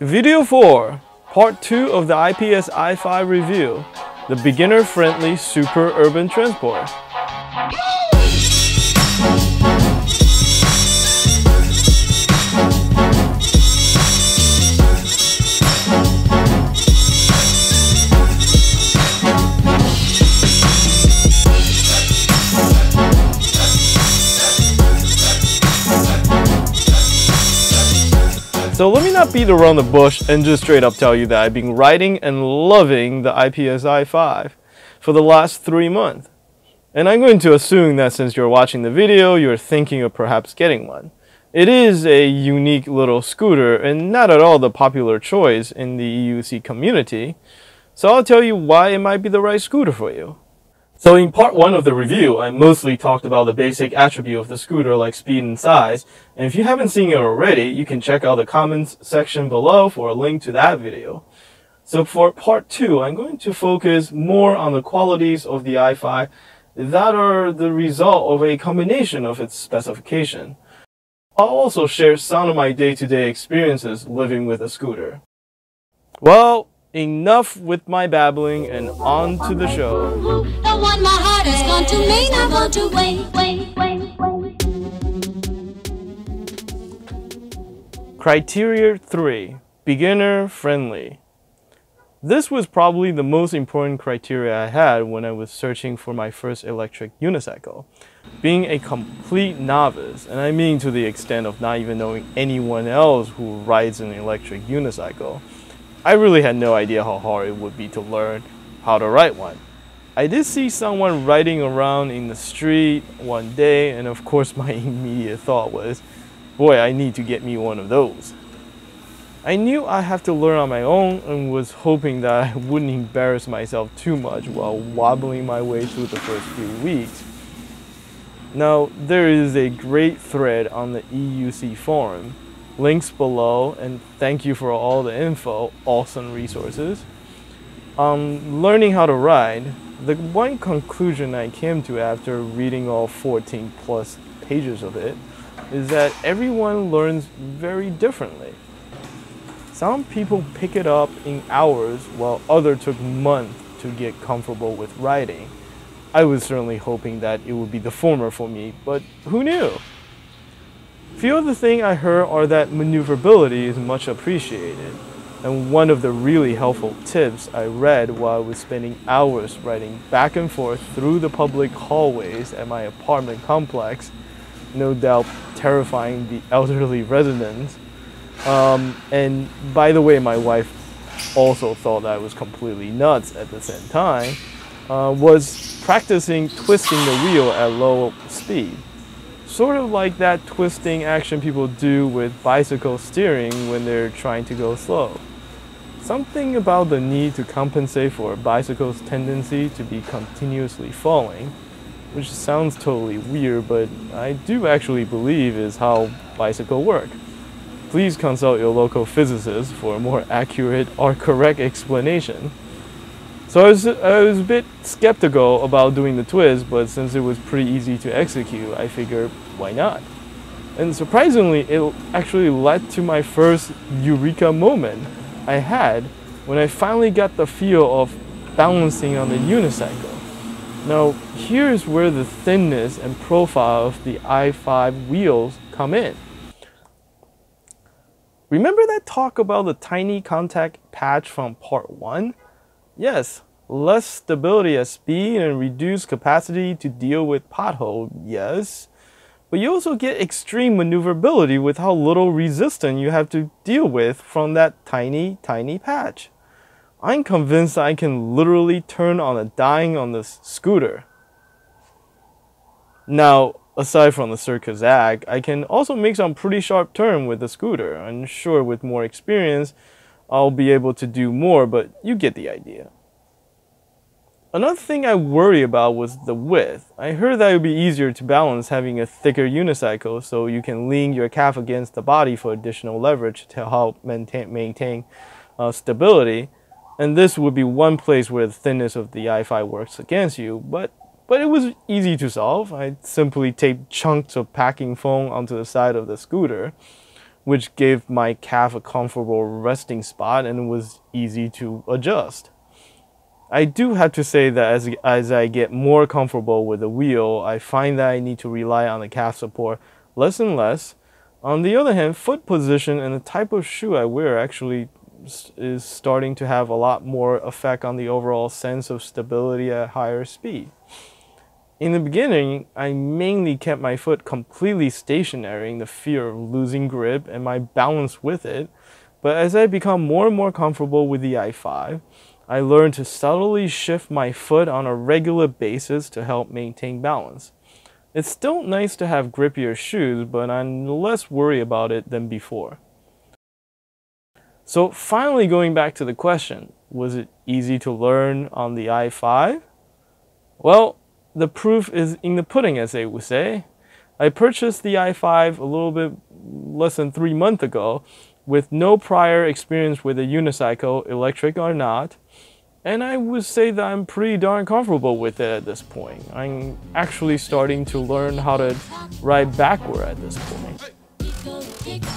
Video 4, part 2 of the IPS i5 review, the beginner-friendly super urban transport. So let me not beat around the bush and just straight up tell you that I've been riding and loving the IPS i5 for the last 3 months. And I'm going to assume that since you're watching the video, you're thinking of perhaps getting one. It is a unique little scooter and not at all the popular choice in the EUC community. So I'll tell you why it might be the right scooter for you. So in part 1 of the review, I mostly talked about the basic attribute of the scooter like speed and size, and if you haven't seen it already, you can check out the comments section below for a link to that video. So for part 2, I'm going to focus more on the qualities of the i5 that are the result of a combination of its specification. I'll also share some of my day-to-day experiences living with a scooter. Well, enough with my babbling and on to the show. The one my heart has gone to me, I want to wait. Criteria 3, beginner friendly. This was probably the most important criteria I had when I was searching for my first electric unicycle. Being a complete novice, and I mean to the extent of not even knowing anyone else who rides an electric unicycle, I really had no idea how hard it would be to learn how to ride one. I did see someone riding around in the street one day, and of course my immediate thought was, boy, I need to get me one of those. I knew I had to learn on my own and was hoping that I wouldn't embarrass myself too much while wobbling my way through the first few weeks. Now, there is a great thread on the EUC forum. Links below, and thank you for all the info, awesome resources. Learning how to ride, the one conclusion I came to after reading all 14 plus pages of it is that everyone learns very differently. Some people pick it up in hours while others took months to get comfortable with riding. I was certainly hoping that it would be the former for me, but who knew? Few of the things I heard are that maneuverability is much appreciated, and one of the really helpful tips I read while I was spending hours riding back and forth through the public hallways at my apartment complex, no doubt terrifying the elderly residents. And by the way, my wife also thought that I was completely nuts at the same time, was practicing twisting the wheel at low speed. Sort of like that twisting action people do with bicycle steering when they're trying to go slow. Something about the need to compensate for a bicycle's tendency to be continuously falling, which sounds totally weird, but I do actually believe is how bicycles work. Please consult your local physicist for a more accurate or correct explanation. So I was a bit skeptical about doing the twist, but since it was pretty easy to execute, I figured, why not? And surprisingly, it actually led to my first eureka moment I had when I finally got the feel of balancing on the unicycle. Now, here's where the thinness and profile of the i5 wheels come in. Remember that talk about the tiny contact patch from part 1? Yes, less stability at speed and reduced capacity to deal with potholes, yes. But you also get extreme maneuverability with how little resistance you have to deal with from that tiny patch. I'm convinced I can literally turn on a dime on this scooter. Now, aside from the circus act, I can also make some pretty sharp turns with the scooter. I'm sure with more experience, I'll be able to do more, but you get the idea. Another thing I worry about was the width. I heard that it would be easier to balance having a thicker unicycle so you can lean your calf against the body for additional leverage to help maintain stability. And this would be one place where the thinness of the i5 works against you, but it was easy to solve. I simply taped chunks of packing foam onto the side of the scooter, which gave my calf a comfortable resting spot and was easy to adjust. I do have to say that as I get more comfortable with the wheel, I find that I need to rely on the calf support less and less. On the other hand, foot position and the type of shoe I wear actually is starting to have a lot more effect on the overall sense of stability at higher speed. In the beginning, I mainly kept my foot completely stationary in the fear of losing grip and my balance with it, but as I become more and more comfortable with the i5, I learned to subtly shift my foot on a regular basis to help maintain balance. It's still nice to have grippier shoes, but I'm less worried about it than before. So finally, going back to the question, was it easy to learn on the i5? Well, the proof is in the pudding, as they would say. I purchased the i5 a little bit less than 3 months ago with no prior experience with a unicycle, electric or not. And I would say that I'm pretty darn comfortable with it at this point. I'm actually starting to learn how to ride backward at this point.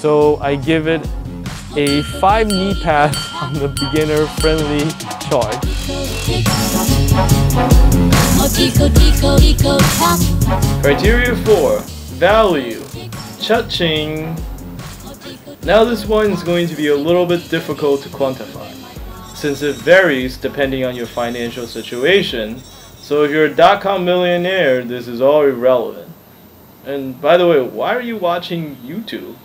So I give it a 5 knee pass on the beginner-friendly charge. Criteria 4. Value. Cha-ching. Now this one is going to be a little bit difficult to quantify, since it varies depending on your financial situation. So if you're a dot-com millionaire, this is all irrelevant. And by the way, why are you watching YouTube?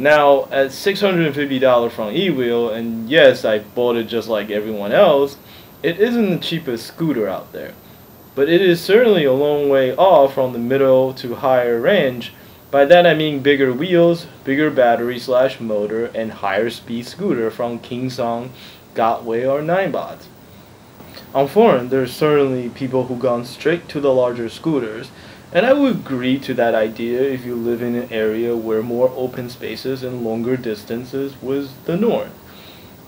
Now, at $650 from eWheel, and yes, I bought it just like everyone else, it isn't the cheapest scooter out there. But it is certainly a long way off from the middle to higher range. By that I mean bigger wheels, bigger battery / motor, and higher speed scooter from Kingsong, Gotway, or Ninebot. On forum, there's certainly people who gone straight to the larger scooters, and I would agree to that idea if you live in an area where more open spaces and longer distances was the norm.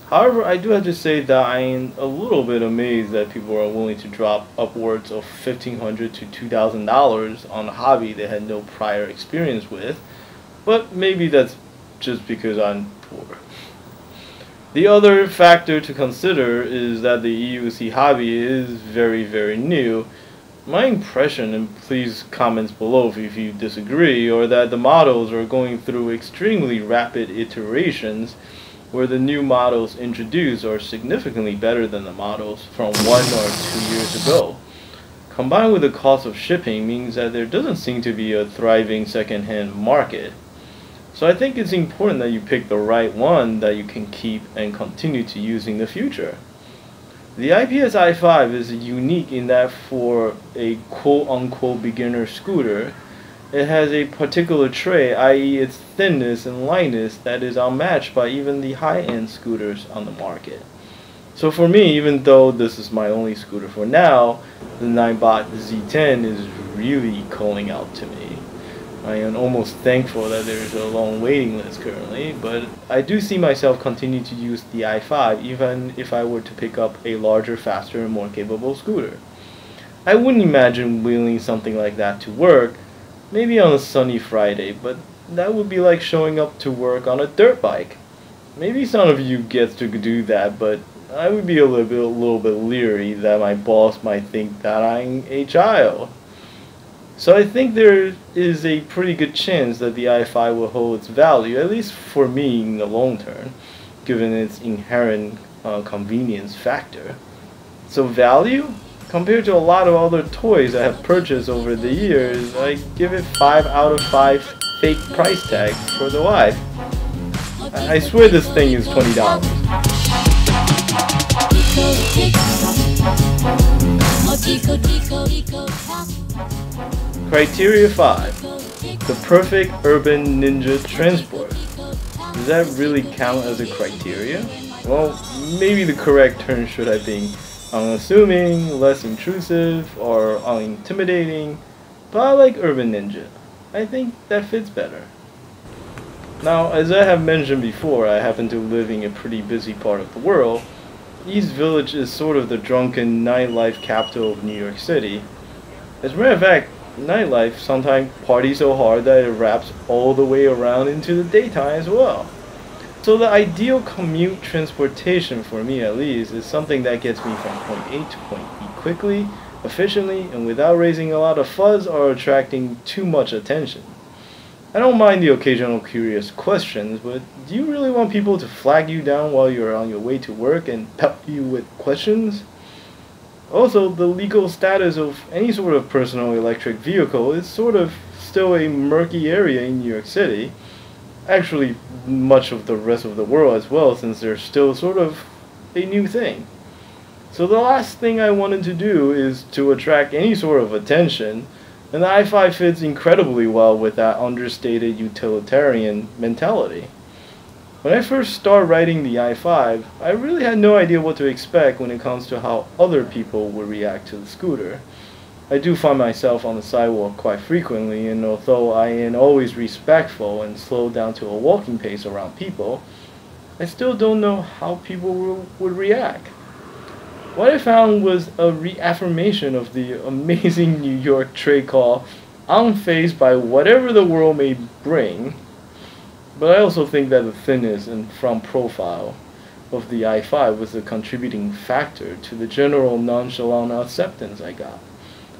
However, I do have to say that I am a little bit amazed that people are willing to drop upwards of $1,500 to $2,000 on a hobby they had no prior experience with, but maybe that's just because I'm poor. The other factor to consider is that the EUC hobby is very, very new. My impression, and please comment below if you disagree, or that the models are going through extremely rapid iterations where the new models introduced are significantly better than the models from 1 or 2 years ago. Combined with the cost of shipping means that there doesn't seem to be a thriving second-hand market. So I think it's important that you pick the right one that you can keep and continue to use in the future. The IPS i5 is unique in that for a quote-unquote beginner scooter, it has a particular trait, i.e. its thinness and lightness, that is unmatched by even the high-end scooters on the market. So for me, even though this is my only scooter for now, the Ninebot Z10 is really calling out to me. I am almost thankful that there is a long waiting list currently, but I do see myself continue to use the i5 even if I were to pick up a larger, faster, and more capable scooter. I wouldn't imagine wheeling something like that to work, maybe on a sunny Friday, but that would be like showing up to work on a dirt bike. Maybe some of you get to do that, but I would be a little bit leery that my boss might think that I'm a child. So I think there is a pretty good chance that the i5 will hold its value, at least for me in the long term, given its inherent convenience factor. So value? Compared to a lot of other toys I have purchased over the years, I give it 5 out of 5 fake price tags for the wife. I swear this thing is $20. Criteria 5. The perfect urban ninja transport. Does that really count as a criteria? Well, maybe the correct term should have been unassuming, less intrusive, or unintimidating, but I like urban ninja. I think that fits better. Now, as I have mentioned before, I happen to live in a pretty busy part of the world. East Village is sort of the drunken nightlife capital of New York City. As a matter of fact, nightlife sometimes party so hard that it wraps all the way around into the daytime as well. So the ideal commute transportation, for me at least, is something that gets me from point A to point B quickly, efficiently, and without raising a lot of fuzz or attracting too much attention. I don't mind the occasional curious questions, but do you really want people to flag you down while you're on your way to work and pelt you with questions? Also, the legal status of any sort of personal electric vehicle is sort of still a murky area in New York City. Actually, much of the rest of the world as well, since they're still sort of a new thing. So the last thing I wanted to do is to attract any sort of attention, and the i5 fits incredibly well with that understated utilitarian mentality. When I first started riding the i5, I really had no idea what to expect when it comes to how other people would react to the scooter. I do find myself on the sidewalk quite frequently, and although I am always respectful and slow down to a walking pace around people, I still don't know how people would react. What I found was a reaffirmation of the amazing New York trade call, unfazed by whatever the world may bring, but I also think that the thinness and front profile of the i5 was a contributing factor to the general nonchalant acceptance I got.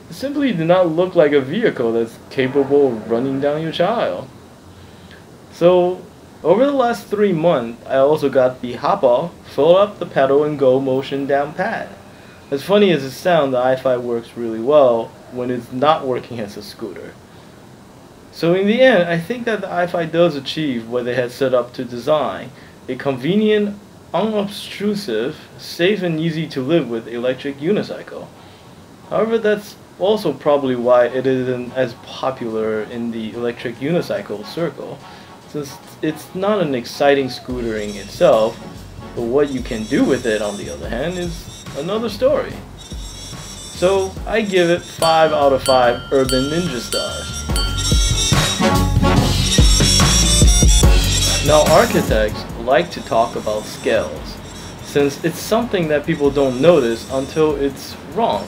It simply did not look like a vehicle that's capable of running down your child. So, over the last 3 months, I also got the hop-off, fill up the pedal and go motion down pat. As funny as it sounds, the i5 works really well when it's not working as a scooter. So in the end, I think that the i5 does achieve what they had set up to design, a convenient, unobtrusive, safe and easy to live with electric unicycle. However, that's also probably why it isn't as popular in the electric unicycle circle, since it's not an exciting scooter in itself, but what you can do with it on the other hand is another story. So I give it 5 out of 5 Urban Ninja stars. Now architects like to talk about scales, since it's something that people don't notice until it's wrong.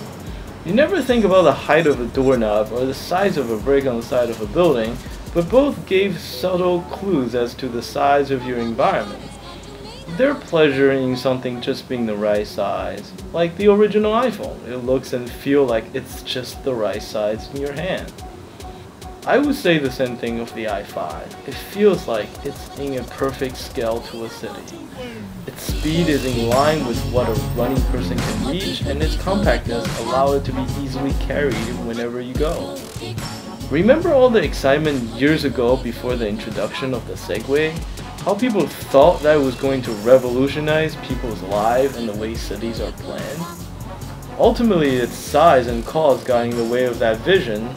You never think about the height of a doorknob or the size of a brick on the side of a building, but both gave subtle clues as to the size of your environment. Their pleasure in something just being the right size, like the original iPhone, it looks and feels like it's just the right size in your hand. I would say the same thing of the i5. It feels like it's in a perfect scale to a city. Its speed is in line with what a running person can reach, and its compactness allows it to be easily carried whenever you go. Remember all the excitement years ago before the introduction of the Segway? How people thought that it was going to revolutionize people's lives and the way cities are planned? Ultimately, its size and cost got in the way of that vision.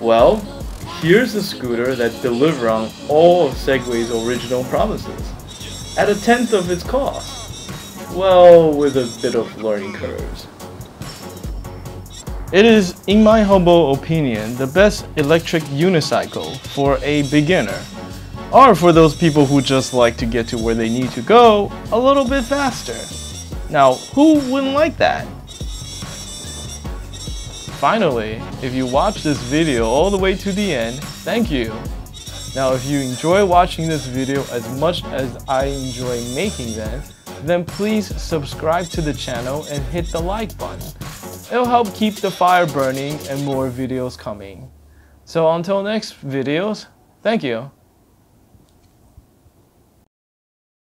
Well, here's a scooter that delivers on all of Segway's original promises, at 1/10 of its cost. Well, with a bit of learning curves. It is, in my humble opinion, the best electric unicycle for a beginner, or for those people who just like to get to where they need to go a little bit faster. Now, who wouldn't like that? Finally, if you watch this video all the way to the end, thank you! Now if you enjoy watching this video as much as I enjoy making them, then please subscribe to the channel and hit the like button. It'll help keep the fire burning and more videos coming. So until next videos, thank you!